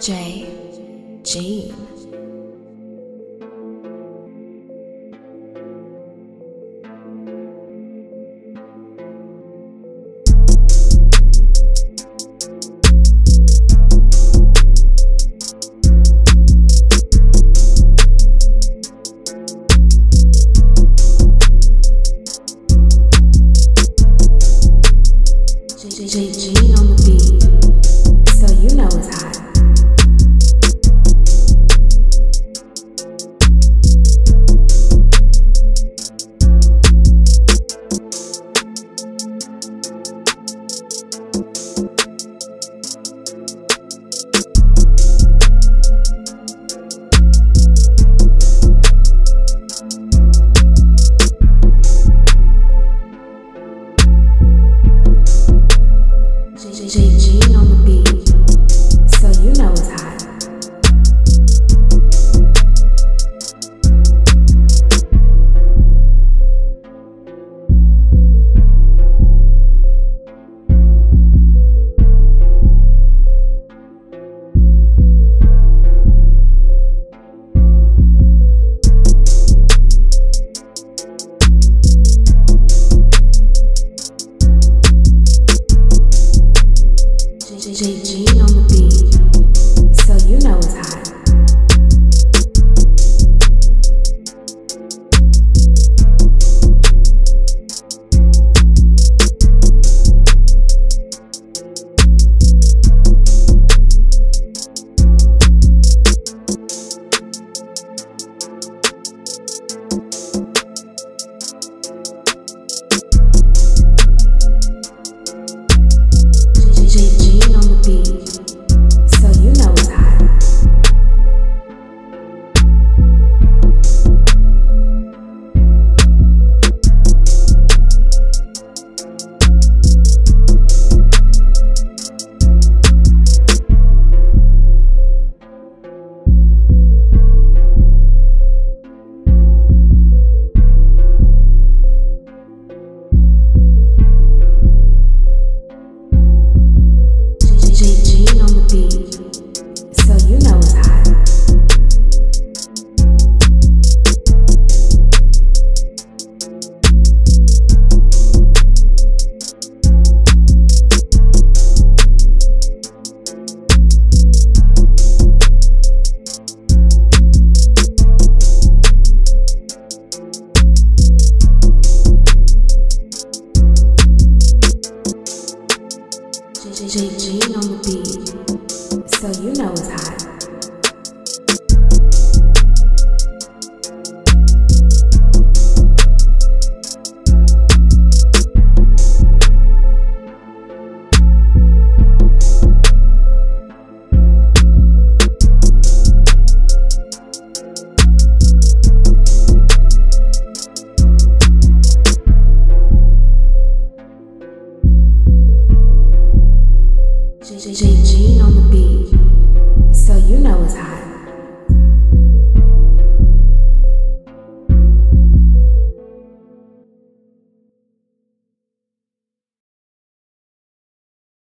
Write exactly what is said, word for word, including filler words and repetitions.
Jay Jean. Jay Jean on the beat, so you know it's hot. Jay Jean on the beat, so you know it's hot. Jay Jean on the beat, so you know it's hot. Jay Jean on the beat, so you know it's hot.